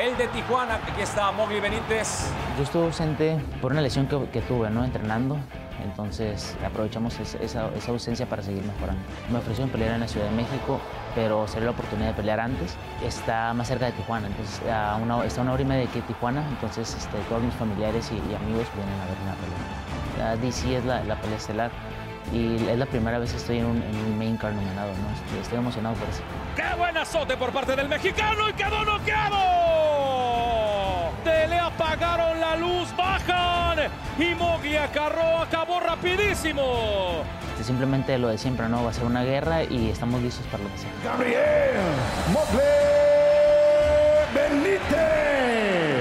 el de Tijuana. Aquí está Moggly Benítez. Yo estuve ausente por una lesión que tuve, ¿no? Entrenando. Entonces aprovechamos esa ausencia para seguir mejorando. Me ofrecieron pelear en la Ciudad de México, pero salió la oportunidad de pelear antes. Está más cerca de Tijuana, entonces está a una hora y media de aquí de Tijuana, entonces todos mis familiares y amigos vienen a ver una pelea. La DC es la pelea estelar y es la primera vez que estoy en un main card nominado, ¿no? Estoy emocionado por eso. ¡Qué buen azote por parte del mexicano y quedó noqueado! Le apagaron la luz, bajan y Moggly acabó rapidísimo. Simplemente lo de siempre, ¿no? Va a ser una guerra y estamos listos para lo que sea. Gabriel Moggly Benítez.